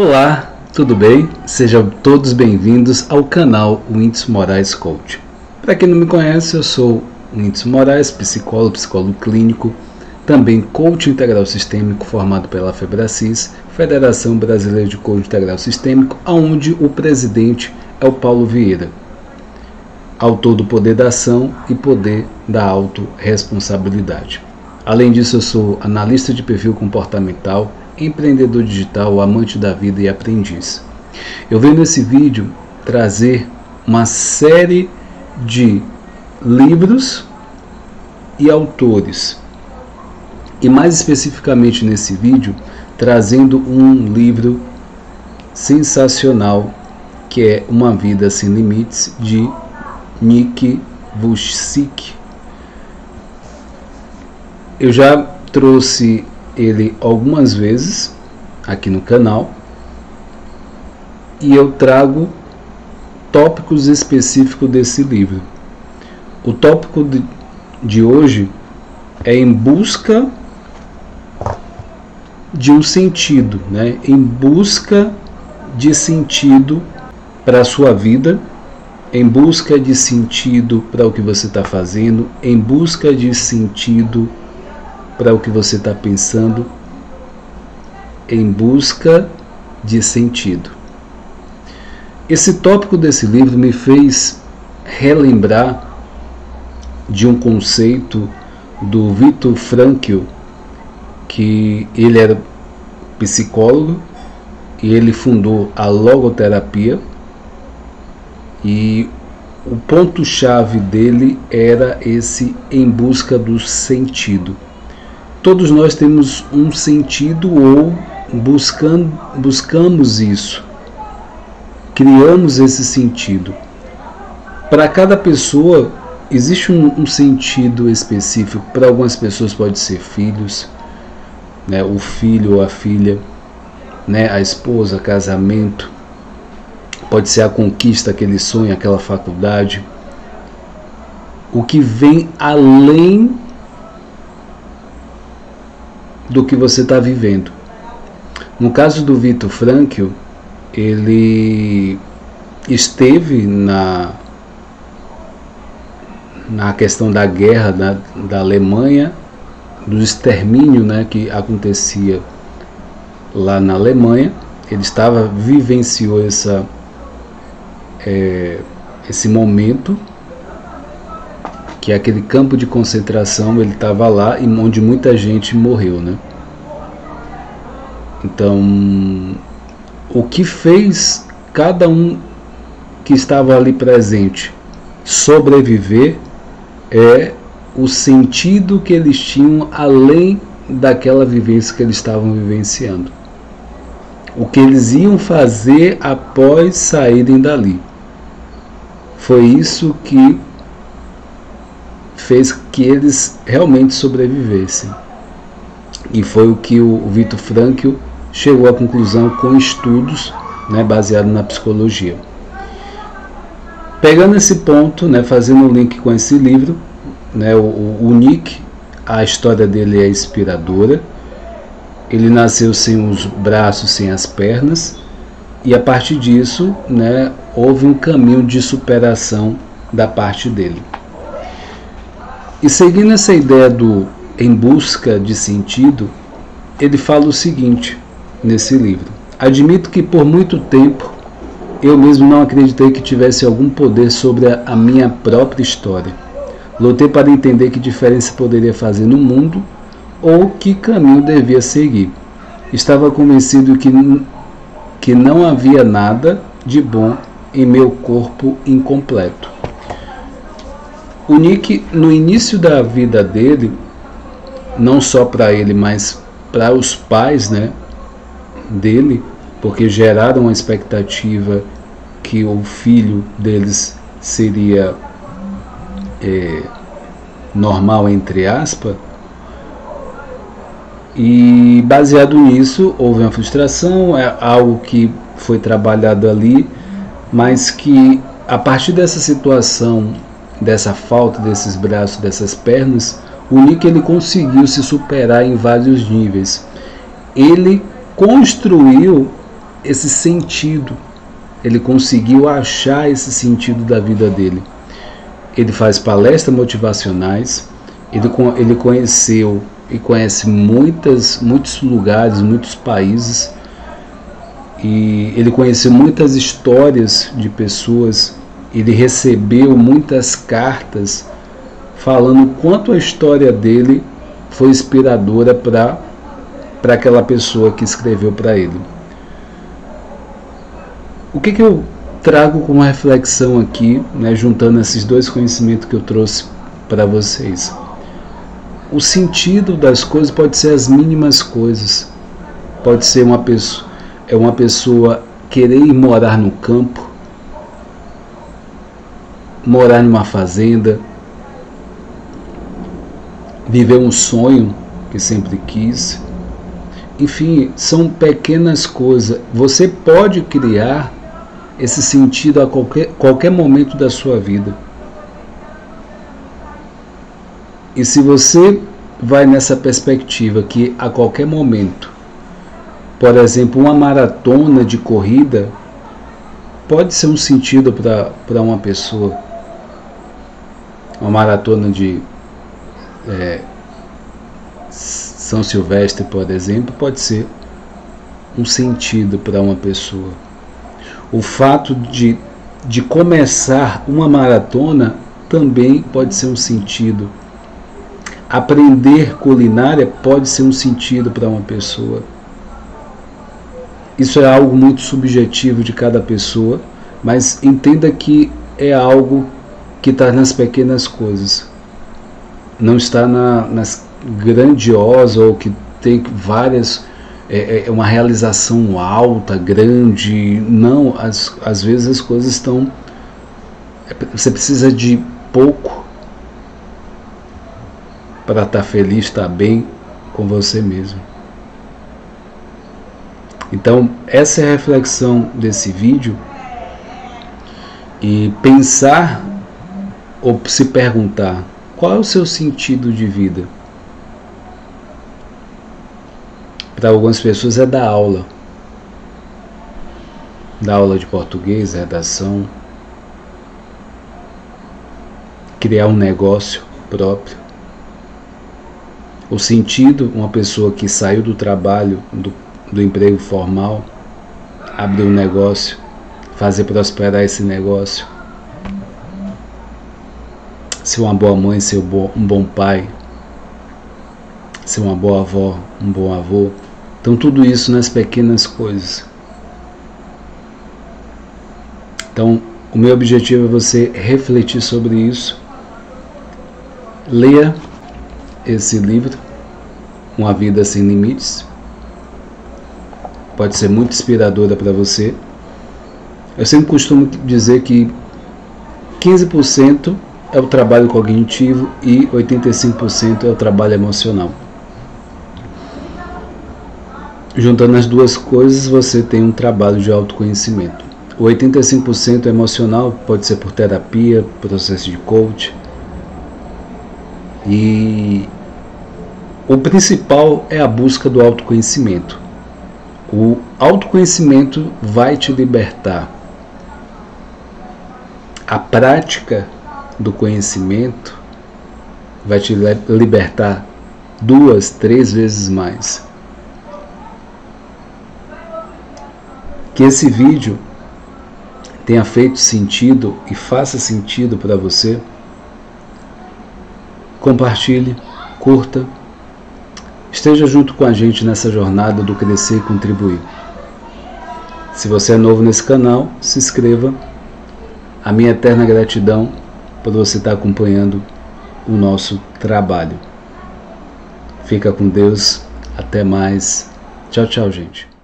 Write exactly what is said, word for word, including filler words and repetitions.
Olá, tudo bem? Sejam todos bem-vindos ao canal Windison Moraes Coach. Para quem não me conhece, eu sou Windison Moraes, psicólogo, psicólogo clínico, também coach integral sistêmico formado pela Febrasis, Federação Brasileira de Coach Integral Sistêmico, onde o presidente é o Paulo Vieira, autor do Poder da Ação e Poder da Autorresponsabilidade. Além disso, eu sou analista de perfil comportamental, empreendedor digital, amante da vida e aprendiz. Eu venho nesse vídeo trazer uma série de livros e autores, e mais especificamente nesse vídeo, trazendo um livro sensacional que é Uma Vida Sem Limites, de Nick Vujicic. Eu já trouxe ele algumas vezes aqui no canal e eu trago tópicos específicos desse livro. O tópico de, de hoje é em busca de um sentido, né? Em busca de sentido para a sua vida, em busca de sentido para o que você está fazendo, em busca de sentido para o que você está pensando, em busca de sentido. Esse tópico desse livro me fez relembrar de um conceito do Viktor Frankl, que ele era psicólogo e ele fundou a logoterapia, e o ponto-chave dele era esse em busca do sentido. Todos nós temos um sentido ou buscando, buscamos isso, criamos esse sentido. Para cada pessoa existe um, um sentido específico. Para algumas pessoas pode ser filhos, né, o filho ou a filha, né, a esposa, casamento, pode ser a conquista, aquele sonho, aquela faculdade, o que vem além do que você está vivendo. No caso do Viktor Frankl, ele esteve na na questão da guerra da, da Alemanha, do extermínio, né, que acontecia lá na Alemanha. Ele estava, vivenciou essa, é, esse momento, que é aquele campo de concentração, ele estava lá e onde muita gente morreu, né? Então, o que fez cada um que estava ali presente sobreviver é o sentido que eles tinham além daquela vivência que eles estavam vivenciando. O que eles iam fazer após saírem dali. Foi isso que fez que eles realmente sobrevivessem. E foi o que o Viktor Frankl chegou à conclusão com estudos, né, baseado na psicologia. Pegando esse ponto, né, fazendo um link com esse livro, né, o, o Nick, a história dele é inspiradora. Ele nasceu sem os braços, sem as pernas, e a partir disso, né, houve um caminho de superação da parte dele. E seguindo essa ideia do em busca de sentido, ele fala o seguinte nesse livro: admito que por muito tempo eu mesmo não acreditei que tivesse algum poder sobre a minha própria história. Lutei para entender que diferença poderia fazer no mundo ou que caminho devia seguir. Estava convencido que, que não havia nada de bom em meu corpo incompleto. O Nick, no início da vida dele, não só para ele, mas para os pais, né, dele, porque geraram a expectativa que o filho deles seria é, normal, entre aspas, e baseado nisso houve uma frustração, é algo que foi trabalhado ali, mas que a partir dessa situação, dessa falta desses braços, dessas pernas, o Nick ele conseguiu se superar em vários níveis. Ele construiu esse sentido, ele conseguiu achar esse sentido da vida dele. Ele faz palestras motivacionais, ele, ele conheceu e conhece muitas, muitos lugares, muitos países, e ele conheceu muitas histórias de pessoas, ele recebeu muitas cartas falando o quanto a história dele foi inspiradora para para aquela pessoa que escreveu para ele. O que que eu trago como reflexão aqui, né, juntando esses dois conhecimentos que eu trouxe para vocês? O sentido das coisas pode ser as mínimas coisas. Pode ser uma pessoa, é uma pessoa querer ir morar no campo, morar numa fazenda, viver um sonho que sempre quis. Enfim, são pequenas coisas. Você pode criar esse sentido a qualquer, qualquer momento da sua vida. E se você vai nessa perspectiva que a qualquer momento, por exemplo, uma maratona de corrida pode ser um sentido para uma pessoa. Uma maratona de é, São Silvestre, por exemplo, pode ser um sentido para uma pessoa. O fato de, de começar uma maratona também pode ser um sentido. Aprender culinária pode ser um sentido para uma pessoa. Isso é algo muito subjetivo de cada pessoa, mas entenda que é algo que está nas pequenas coisas. Não está na, nas grandiosas ou que tem várias... É, é uma realização alta, grande. Não, as, às vezes as coisas estão... Você precisa de pouco para estar feliz, estar bem com você mesmo. Então, essa é a reflexão desse vídeo. E pensar ou se perguntar, qual é o seu sentido de vida? Para algumas pessoas é dar aula. Dar aula de português, redação. Criar um negócio próprio. O sentido, uma pessoa que saiu do trabalho, do, do emprego formal, abrir um negócio, fazer prosperar esse negócio. Ser uma boa mãe, ser um bom, um bom pai, ser uma boa avó, um bom avô. Então tudo isso nas pequenas coisas. Então o meu objetivo é você refletir sobre isso. Leia esse livro, Uma Vida Sem Limites, pode ser muito inspiradora para você. Eu sempre costumo dizer que quinze por cento é o trabalho cognitivo e oitenta e cinco por cento é o trabalho emocional. Juntando as duas coisas, você tem um trabalho de autoconhecimento. O oitenta e cinco por cento emocional pode ser por terapia, processo de coaching. E o principal é a busca do autoconhecimento. O autoconhecimento vai te libertar. A prática do conhecimento vai te libertar duas, três vezes mais. Que esse vídeo tenha feito sentido e faça sentido para você. Compartilhe, curta, esteja junto com a gente nessa jornada do crescer e contribuir. Se você é novo nesse canal, se inscreva. A minha eterna gratidão por você estar acompanhando o nosso trabalho. Fica com Deus, até mais. Tchau, tchau, gente.